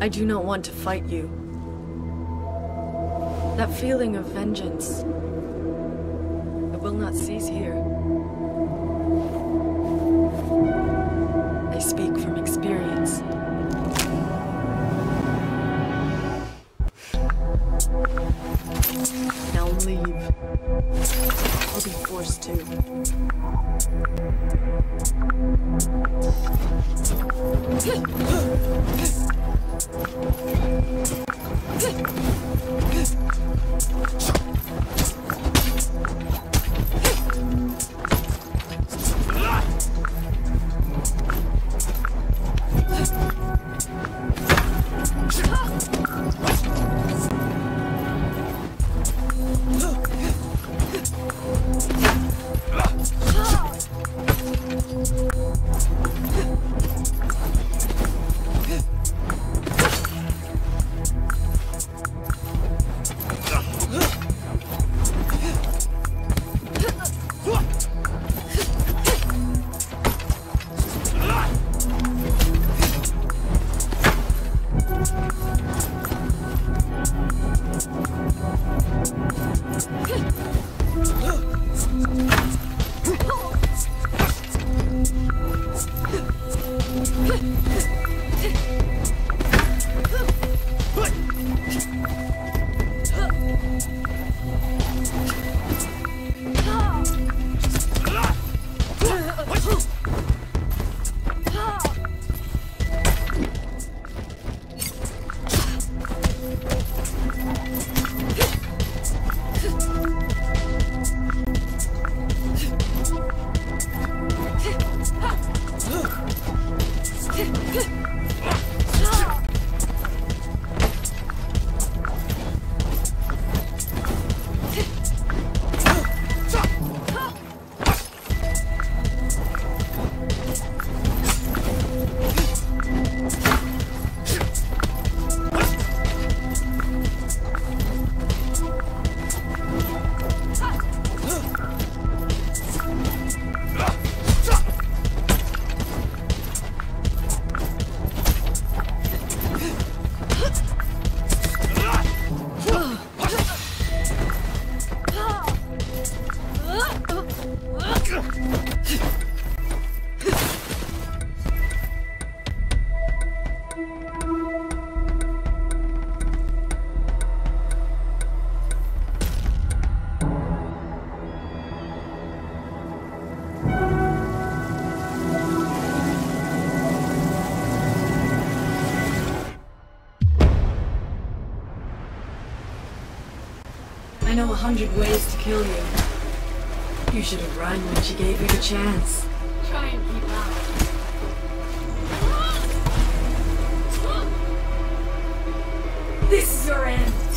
I do not want to fight you. That feeling of vengeance, it will not cease here. I speak from experience. Now leave. I'll be forced to. I know 100 ways to kill you. You should have run when she gave you the chance. Try and keep out. This is your end.